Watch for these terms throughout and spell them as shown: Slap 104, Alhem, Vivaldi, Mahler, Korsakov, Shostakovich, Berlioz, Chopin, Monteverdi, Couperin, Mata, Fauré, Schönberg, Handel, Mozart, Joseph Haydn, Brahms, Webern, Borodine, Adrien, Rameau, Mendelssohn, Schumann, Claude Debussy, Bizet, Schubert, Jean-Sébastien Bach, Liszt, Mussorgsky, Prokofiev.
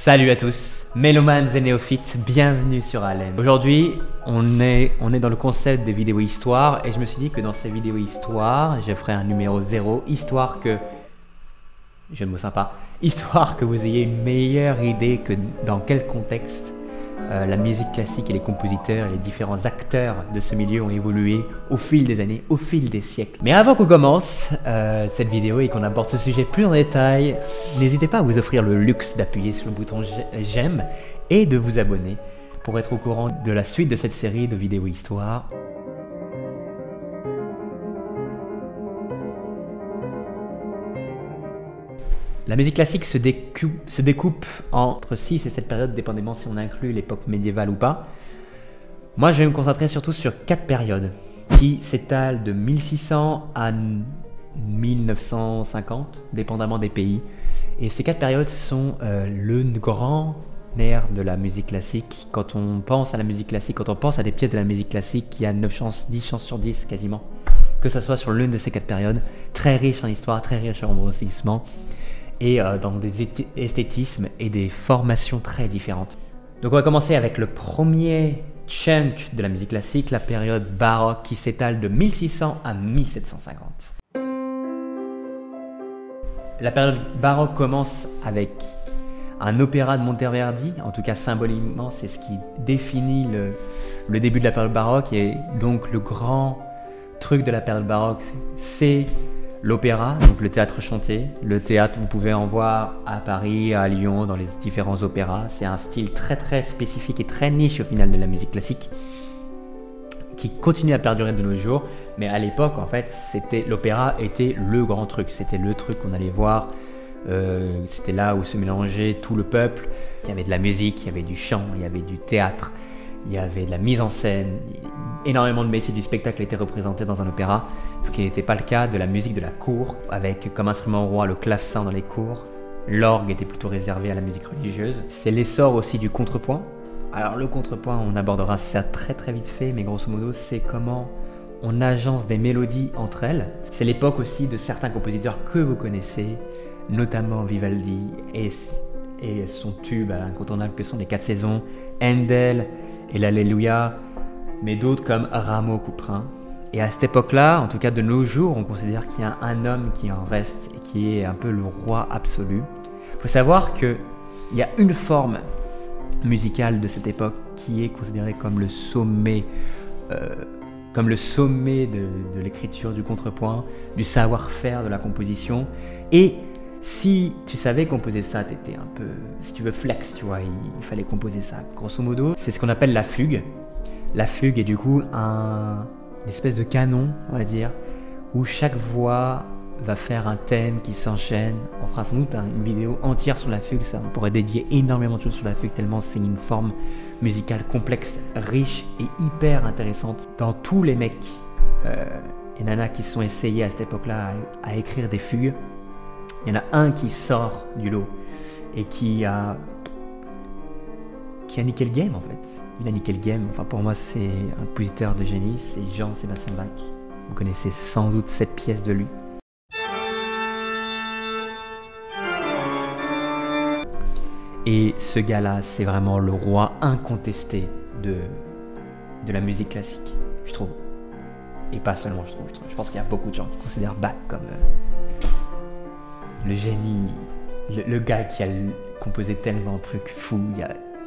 Salut à tous, mélomanes et néophytes, bienvenue sur Alhem. Aujourd'hui, on est dans le concept des vidéos histoires et je me suis dit que dans ces vidéos histoires, je ferai un numéro 0, histoire que... Je ne me sens pas. Histoire que vous ayez une meilleure idée que dans quel contexte la musique classique et les compositeurs et les différents acteurs de ce milieu ont évolué au fil des années, au fil des siècles. Mais avant qu'on commence cette vidéo et qu'on aborde ce sujet plus en détail, n'hésitez pas à vous offrir le luxe d'appuyer sur le bouton j'aime et de vous abonner pour être au courant de la suite de cette série de vidéos histoires. La musique classique se découpe entre 6 et 7 périodes, dépendamment si on inclut l'époque médiévale ou pas. Moi, je vais me concentrer surtout sur 4 périodes, qui s'étalent de 1600 à 1950, dépendamment des pays. Et ces 4 périodes sont le grand nerf de la musique classique. Quand on pense à la musique classique, quand on pense à des pièces de la musique classique, il y a 10 chances sur 10 quasiment, que ce soit sur l'une de ces 4 périodes, très riche en histoire, très riche en rebondissement, et dans des esthétismes et des formations très différentes. Donc on va commencer avec le premier chunk de la musique classique, la période baroque qui s'étale de 1600 à 1750. La période baroque commence avec un opéra de Monteverdi, en tout cas symboliquement c'est ce qui définit le début de la période baroque, et donc le grand truc de la période baroque c'est l'opéra, donc le théâtre chanté. Le théâtre, vous pouvez en voir à Paris, à Lyon, dans les différents opéras. C'est un style très spécifique et très niche au final de la musique classique, qui continue à perdurer de nos jours. Mais à l'époque, en fait, l'opéra était le grand truc. C'était le truc qu'on allait voir. C'était là où se mélangeait tout le peuple. Il y avait de la musique, il y avait du chant, il y avait du théâtre, il y avait de la mise en scène. Énormément de métiers du spectacle étaient représentés dans un opéra, ce qui n'était pas le cas de la musique de la cour, avec comme instrument roi le clavecin dans les cours. L'orgue était plutôt réservé à la musique religieuse. C'est l'essor aussi du contrepoint. Alors le contrepoint, on abordera ça très vite fait, mais grosso modo c'est comment on agence des mélodies entre elles. C'est l'époque aussi de certains compositeurs que vous connaissez, notamment Vivaldi et son tube incontournable que sont les 4 saisons, Handel et l'Alléluia, mais d'autres comme Rameau, Couperin. Et à cette époque-là, en tout cas de nos jours, on considère qu'il y a un homme qui en reste et qui est un peu le roi absolu. Il faut savoir qu'il y a une forme musicale de cette époque qui est considérée comme le sommet de l'écriture, du contrepoint, du savoir-faire, de la composition. Et si tu savais composer ça, t'étais un peu, si tu veux, flex, tu vois, il fallait composer ça. Grosso modo, c'est ce qu'on appelle la fugue. La fugue est du coup une espèce de canon, on va dire, où chaque voix va faire un thème qui s'enchaîne. On fera sans doute une vidéo entière sur la fugue, ça, on pourrait dédier énormément de choses sur la fugue tellement c'est une forme musicale complexe, riche et hyper intéressante. Dans tous les mecs et nanas qui se sont essayés à cette époque-là à écrire des fugues, il y en a un qui sort du lot et qui a niqué le game en fait. Il a niqué le game, enfin pour moi c'est un compositeur de génie, c'est Jean-Sébastien Bach. Vous connaissez sans doute cette pièce de lui. Et ce gars-là, c'est vraiment le roi incontesté de la musique classique, je trouve. Et pas seulement, je trouve. Je pense qu'il y a beaucoup de gens qui considèrent Bach comme le génie, le gars qui a composé tellement de trucs fous.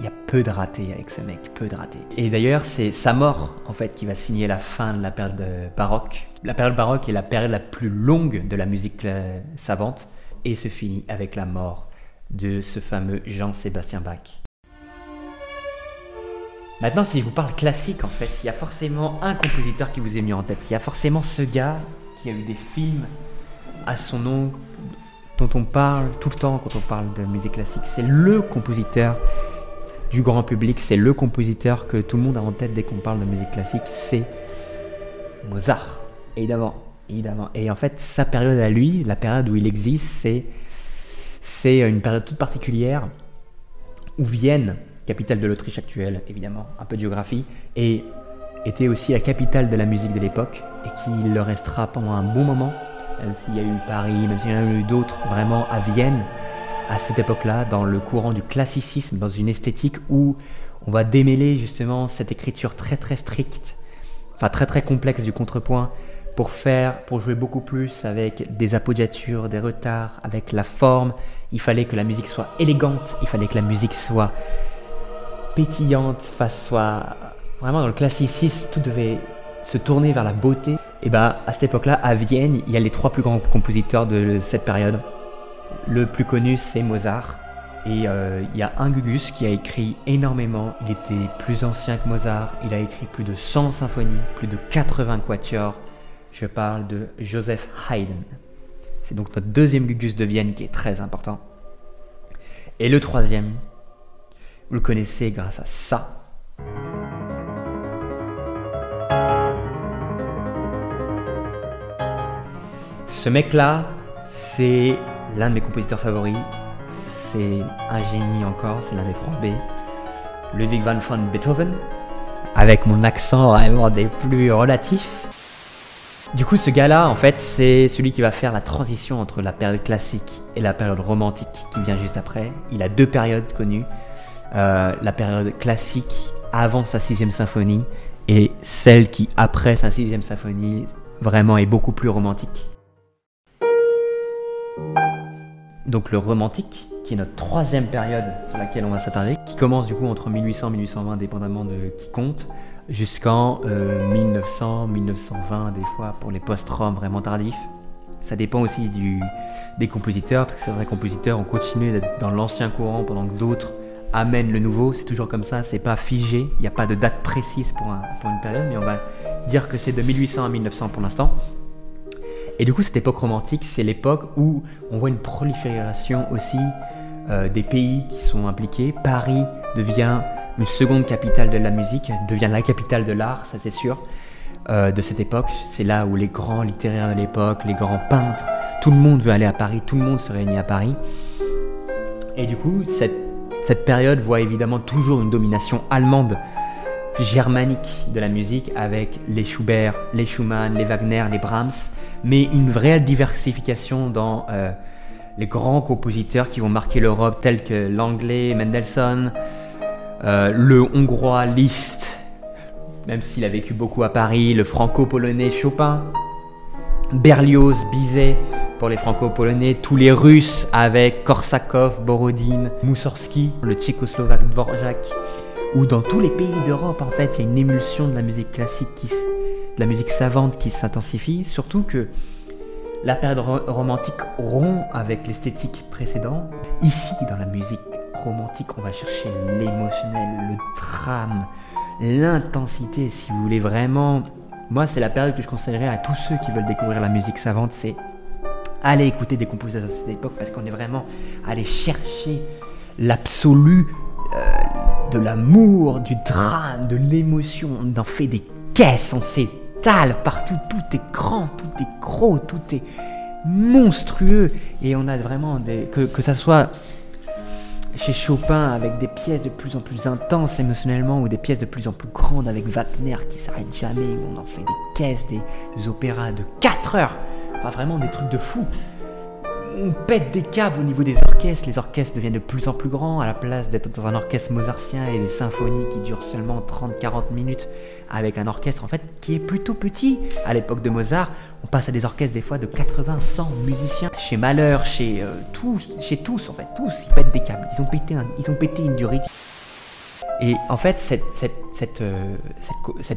Il y a peu de ratés avec ce mec, peu de ratés. Et d'ailleurs, c'est sa mort, en fait, qui va signer la fin de la période baroque. La période baroque est la période la plus longue de la musique savante et se finit avec la mort de ce fameux Jean-Sébastien Bach. Maintenant, si je vous parle classique, en fait, il y a forcément un compositeur qui vous est mis en tête. Il y a forcément ce gars qui a eu des films à son nom dont on parle tout le temps quand on parle de musique classique. C'est le compositeur du grand public, c'est le compositeur que tout le monde a en tête dès qu'on parle de musique classique, c'est Mozart, évidemment. Et en fait, sa période à lui, la période où il existe, c'est une période toute particulière où Vienne, capitale de l'Autriche actuelle, évidemment, un peu de géographie, et était aussi la capitale de la musique de l'époque, et qui le restera pendant un bon moment, même s'il y a eu Paris, même s'il y en a eu d'autres, vraiment à Vienne, à cette époque-là, dans le courant du classicisme, dans une esthétique où on va démêler justement cette écriture très stricte, enfin très complexe du contrepoint, pour jouer beaucoup plus avec des appoggiatures, des retards, avec la forme. Il fallait que la musique soit élégante, il fallait que la musique soit pétillante, soit vraiment dans le classicisme, tout devait se tourner vers la beauté. Et à cette époque-là, à Vienne, il y a les trois plus grands compositeurs de cette période. Le plus connu, c'est Mozart. Et il y a un Gugus qui a écrit énormément, il était plus ancien que Mozart, il a écrit plus de 100 symphonies, plus de 80 quatuors. Je parle de Joseph Haydn. C'est donc notre deuxième Gugus de Vienne qui est très important. Et le troisième, vous le connaissez grâce à ça. Ce mec-là, c'est l'un de mes compositeurs favoris. C'est un génie encore, c'est l'un des 3 B. Ludwig van Beethoven, avec mon accent vraiment des plus relatifs. Du coup, ce gars-là, en fait, c'est celui qui va faire la transition entre la période classique et la période romantique qui vient juste après. Il a 2 périodes connues. La période classique avant sa 6e symphonie et celle qui, après sa 6e symphonie, vraiment est beaucoup plus romantique. Donc le romantique, qui est notre 3e période sur laquelle on va s'attarder, qui commence du coup entre 1800 et 1820, dépendamment de qui compte, jusqu'en 1900, 1920 des fois, pour les post-roms vraiment tardifs. Ça dépend aussi des compositeurs, parce que certains compositeurs ont continué d'être dans l'ancien courant pendant que d'autres amènent le nouveau. C'est toujours comme ça, c'est pas figé, il n'y a pas de date précise pour une période, mais on va dire que c'est de 1800 à 1900 pour l'instant. Et du coup, cette époque romantique, c'est l'époque où on voit une prolifération aussi des pays qui sont impliqués. Paris devient une seconde capitale de la musique, devient la capitale de l'art, ça c'est sûr, de cette époque. C'est là où les grands littéraires de l'époque, les grands peintres, tout le monde veut aller à Paris, tout le monde se réunit à Paris. Et du coup, cette période voit évidemment toujours une domination allemande, germanique de la musique, avec les Schubert, les Schumann, les Wagner, les Brahms, mais une vraie diversification dans les grands compositeurs qui vont marquer l'Europe, tels que l'anglais Mendelssohn, le hongrois Liszt, même s'il a vécu beaucoup à Paris, le franco-polonais Chopin, Berlioz, Bizet pour les franco-polonais, tous les russes avec Korsakov, Borodine, Mussorgsky, le tchécoslovaque Dvorak, où dans tous les pays d'Europe, en fait, il y a une émulsion de la musique classique, de la musique savante qui s'intensifie, surtout que la période romantique rompt avec l'esthétique précédente. Ici, dans la musique romantique, on va chercher l'émotionnel, le drame, l'intensité, si vous voulez vraiment. Moi, c'est la période que je conseillerais à tous ceux qui veulent découvrir la musique savante, c'est aller écouter des compositeurs de cette époque, parce qu'on est vraiment allé chercher l'absolu, de l'amour, du drame, de l'émotion. On en fait des caisses, on s'étale partout, tout est grand, tout est gros, tout est monstrueux. Et on a vraiment que ça soit chez Chopin avec des pièces de plus en plus intenses émotionnellement, ou des pièces de plus en plus grandes avec Wagner qui s'arrête jamais, où on en fait des caisses, des opéras de 4 heures, enfin vraiment des trucs de fou. On pète des câbles au niveau des orchestres, les orchestres deviennent de plus en plus grands, à la place d'être dans un orchestre mozartien et des symphonies qui durent seulement 30-40 minutes avec un orchestre en fait qui est plutôt petit. À l'époque de Mozart, on passe à des orchestres des fois de 80-100 musiciens, chez Mahler, chez tous en fait, tous ils pètent des câbles, ils ont pété une durite. Et en fait, cette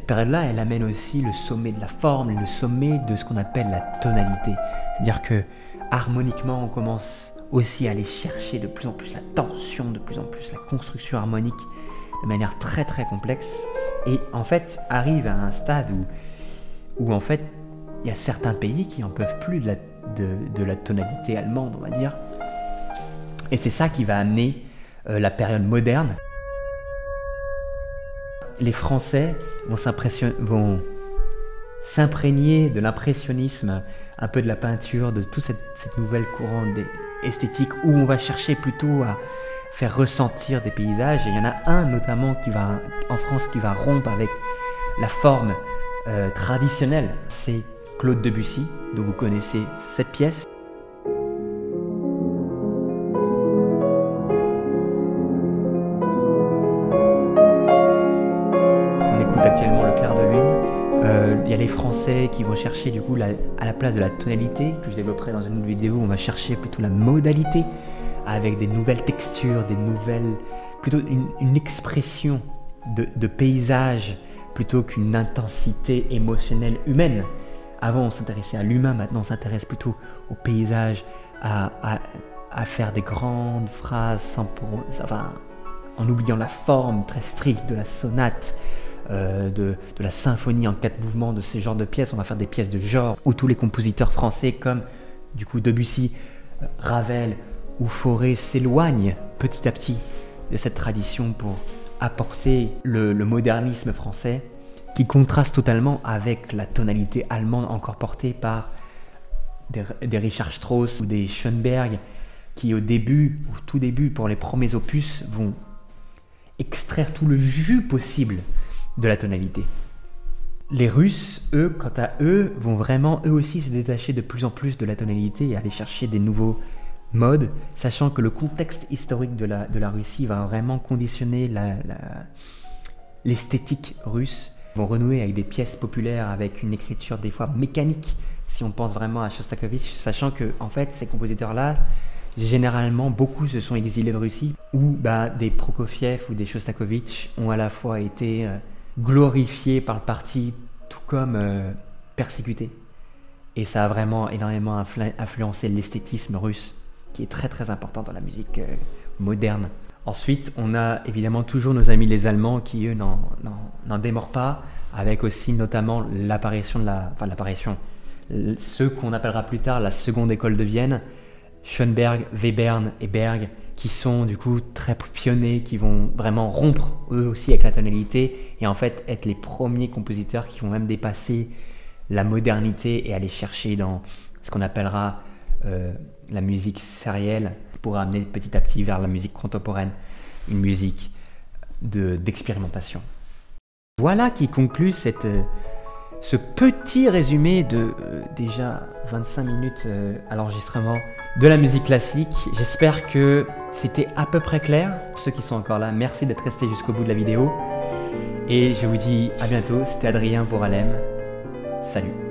période-là, elle amène aussi le sommet de la forme, le sommet de ce qu'on appelle la tonalité. C'est-à-dire que harmoniquement, on commence aussi à aller chercher de plus en plus la tension, de plus en plus la construction harmonique de manière très complexe. Et en fait, arrive à un stade où en fait, il y a certains pays qui n'en peuvent plus de la tonalité allemande, on va dire. Et c'est ça qui va amener la période moderne. Les Français vont s'imprégner de l'impressionnisme, un peu de la peinture, de toute cette nouvelle courante esthétique où on va chercher plutôt à faire ressentir des paysages. Et il y en a un notamment en France qui va rompre avec la forme traditionnelle. C'est Claude Debussy, donc vous connaissez cette pièce. y a les Français qui vont chercher du coup à la place de la tonalité, que je développerai dans une autre vidéo, on va chercher plutôt la modalité, avec des nouvelles textures, des nouvelles, plutôt une expression de paysage plutôt qu'une intensité émotionnelle humaine. Avant on s'intéressait à l'humain, maintenant on s'intéresse plutôt au paysage, à faire des grandes phrases sans pour, enfin, en oubliant la forme très stricte de la sonate, de la symphonie en 4 mouvements, de ce genre de pièces. On va faire des pièces de genre où tous les compositeurs français comme du coup Debussy, Ravel ou Fauré s'éloignent petit à petit de cette tradition pour apporter le modernisme français qui contraste totalement avec la tonalité allemande encore portée par des Richard Strauss ou des Schönberg qui au début, au tout début pour les premiers opus, vont extraire tout le jus possible de la tonalité. Les Russes, eux, quant à eux, vont vraiment eux aussi se détacher de plus en plus de la tonalité et aller chercher des nouveaux modes, sachant que le contexte historique de la Russie va vraiment conditionner l'esthétique russe. Ils vont renouer avec des pièces populaires, avec une écriture des fois mécanique, si on pense vraiment à Shostakovich, sachant que en fait ces compositeurs-là, généralement, beaucoup se sont exilés de Russie, où des Prokofiev ou des Shostakovich ont à la fois été glorifiés par le parti, tout comme persécutés. Et ça a vraiment énormément influencé l'esthétisme russe, qui est très très important dans la musique moderne. Ensuite, on a évidemment toujours nos amis les Allemands qui, eux, n'en démordent pas, avec aussi notamment l'apparition de ce qu'on appellera plus tard la seconde école de Vienne, Schönberg, Webern et Berg, qui sont du coup très pionniers, qui vont vraiment rompre eux aussi avec la tonalité et en fait être les premiers compositeurs qui vont même dépasser la modernité et aller chercher dans ce qu'on appellera la musique sérielle pour amener petit à petit vers la musique contemporaine, une musique d'expérimentation. Voilà qui conclut ce petit résumé de déjà 25 minutes à l'enregistrement de la musique classique. J'espère que c'était à peu près clair. Pour ceux qui sont encore là, merci d'être restés jusqu'au bout de la vidéo. Et je vous dis à bientôt. C'était Adrien pour Alhem. Salut.